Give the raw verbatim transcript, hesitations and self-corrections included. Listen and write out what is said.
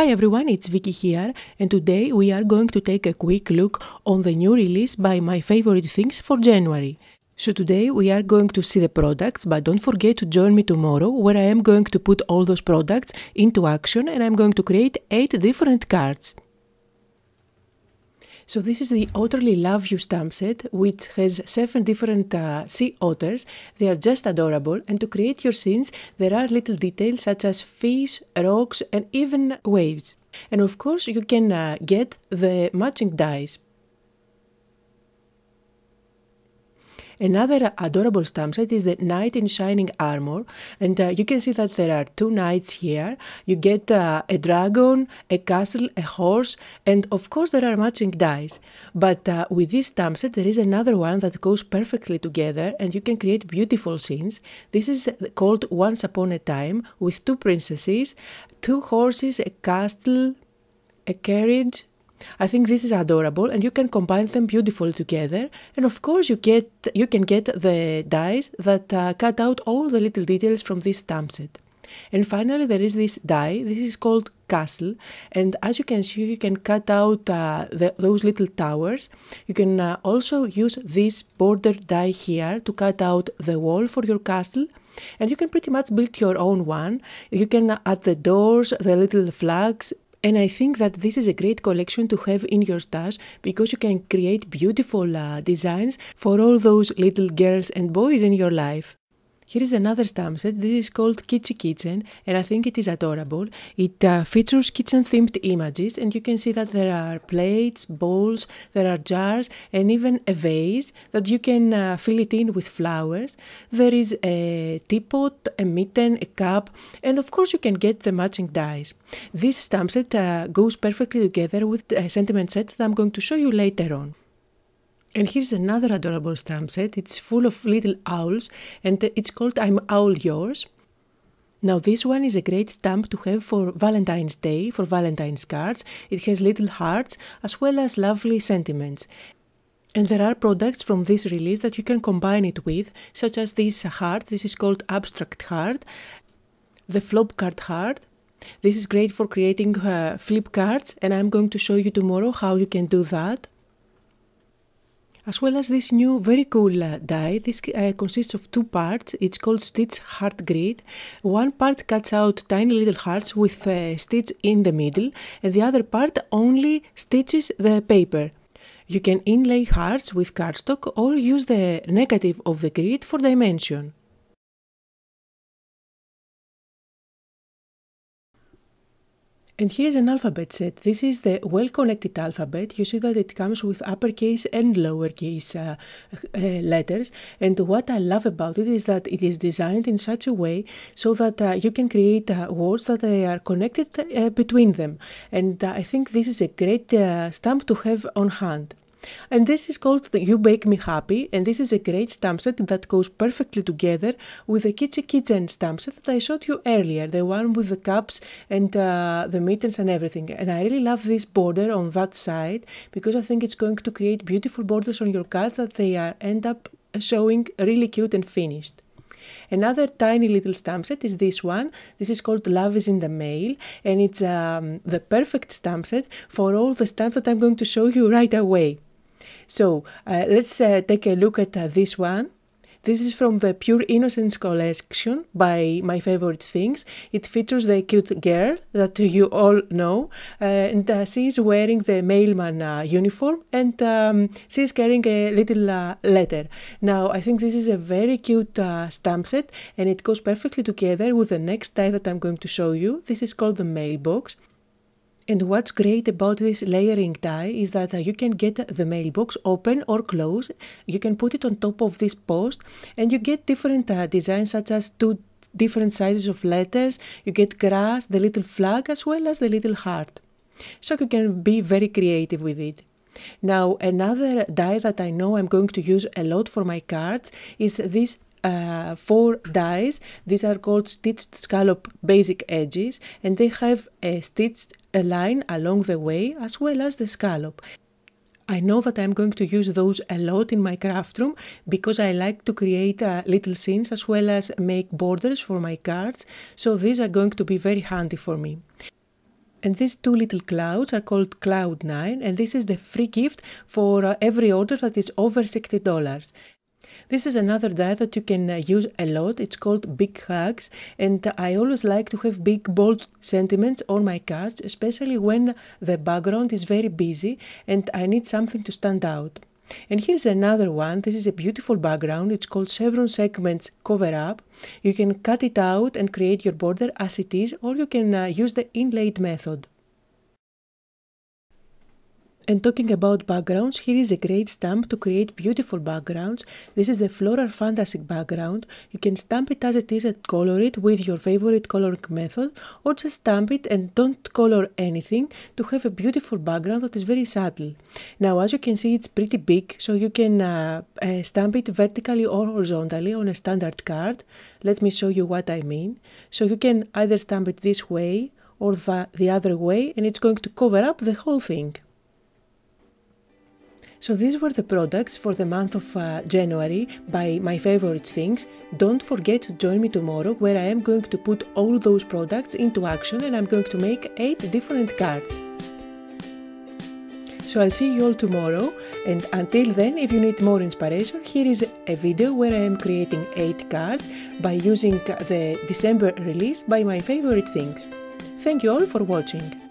Hi everyone, it's Vicky here, and today we are going to take a quick look on the new release by My Favorite Things for January. So today we are going to see the products, but don't forget to join me tomorrow where I am going to put all those products into action and I'm going to create eight different cards. So this is the Otterly Love You stamp set, which has seven different uh, sea otters. They are just adorable, and to create your scenes there are little details such as fish, rocks and even waves. And of course you can uh, get the matching dies. Another adorable stamp set is the Knight in Shining Armor, and uh, you can see that there are two knights here. You get uh, a dragon, a castle, a horse, and of course there are matching dice. But uh, with this stamp set there is another one that goes perfectly together and you can create beautiful scenes. This is called Once Upon a Time, with two princesses, two horses, a castle, a carriage. I think this is adorable and you can combine them beautifully together, and of course you get you can get the dies that uh, cut out all the little details from this stamp set. And finally there is this die, this is called Castle, and as you can see you can cut out uh, the, those little towers. You can uh, also use this border die here to cut out the wall for your castle, and you can pretty much build your own one. You can uh, add the doors, the little flags. And I think that this is a great collection to have in your stash because you can create beautiful uh, designs for all those little girls and boys in your life. Here is another stamp set. This is called Kitschy Kitchen, and I think it is adorable. It uh, features kitchen-themed images, and you can see that there are plates, bowls, there are jars, and even a vase that you can uh, fill it in with flowers. There is a teapot, a mitten, a cup, and of course you can get the matching dies. This stamp set uh, goes perfectly together with a sentiment set that I'm going to show you later on. And here's another adorable stamp set. It's full of little owls and it's called I'm Owl Yours. Now this one is a great stamp to have for Valentine's Day, for Valentine's cards. It has little hearts as well as lovely sentiments. And there are products from this release that you can combine it with, such as this heart. This is called Abstract Heart, the Flop Card Heart. This is great for creating uh, flip cards, and I'm going to show you tomorrow how you can do that. As well as this new very cool uh, die. This uh, consists of two parts. It's called Stitch Heart Grid. One part cuts out tiny little hearts with a stitch in the middle, and the other part only stitches the paper. You can inlay hearts with cardstock or use the negative of the grid for dimension. And here's an alphabet set. This is the Well-Connected Alphabet. You see that it comes with uppercase and lowercase uh, uh, letters. And what I love about it is that it is designed in such a way so that uh, you can create uh, words that are connected uh, between them. And uh, I think this is a great uh, stamp to have on hand. And this is called the You Bake Me Happy, and this is a great stamp set that goes perfectly together with the Kitschy Kitchen stamp set that I showed you earlier, the one with the cups and uh, the mittens and everything. And I really love this border on that side because I think it's going to create beautiful borders on your cards that they are, end up showing really cute and finished. Another tiny little stamp set is this one. This is called Love Is in the Mail, and it's um, the perfect stamp set for all the stamps that I'm going to show you right away. So uh, let's uh, take a look at uh, this one. This is from the Pure Innocence collection by My Favorite Things. It features the cute girl that you all know, uh, and uh, she is wearing the mailman uh, uniform, and um, she is carrying a little uh, letter. Now I think this is a very cute uh, stamp set, and it goes perfectly together with the next die that I'm going to show you. This is called the Mailbox. And what's great about this layering die is that uh, you can get the mailbox open or closed. You can put it on top of this post and you get different uh, designs such as two different sizes of letters. You get grass, the little flag as well as the little heart. So you can be very creative with it. Now another die that I know I'm going to use a lot for my cards is this Uh, four dies. These are called Stitched Scallop Basic Edges, and they have a stitched a line along the way as well as the scallop. I know that I'm going to use those a lot in my craft room because I like to create uh, little scenes as well as make borders for my cards, so these are going to be very handy for me. And these two little clouds are called Cloud Nine, and this is the free gift for uh, every order that is over sixty dollars. This is another die that you can uh, use a lot. It's called Big Hugs, and uh, I always like to have big, bold sentiments on my cards, especially when the background is very busy and I need something to stand out. And here's another one. This is a beautiful background. It's called Chevron Segments Cover-Up. You can cut it out and create your border as it is, or you can uh, use the inlaid method. And talking about backgrounds, here is a great stamp to create beautiful backgrounds. This is the Floral Fantasy Background. You can stamp it as it is and color it with your favorite coloring method, or just stamp it and don't color anything to have a beautiful background that is very subtle. Now, as you can see, it's pretty big, so you can uh, uh, stamp it vertically or horizontally on a standard card. Let me show you what I mean. So you can either stamp it this way or the, the other way, and it's going to cover up the whole thing. So these were the products for the month of uh, January by My Favorite Things. Don't forget to join me tomorrow, where I am going to put all those products into action, and I'm going to make eight different cards. So I'll see you all tomorrow, and until then, if you need more inspiration, here is a video where I am creating eight cards by using the December release by My Favorite Things. Thank you all for watching.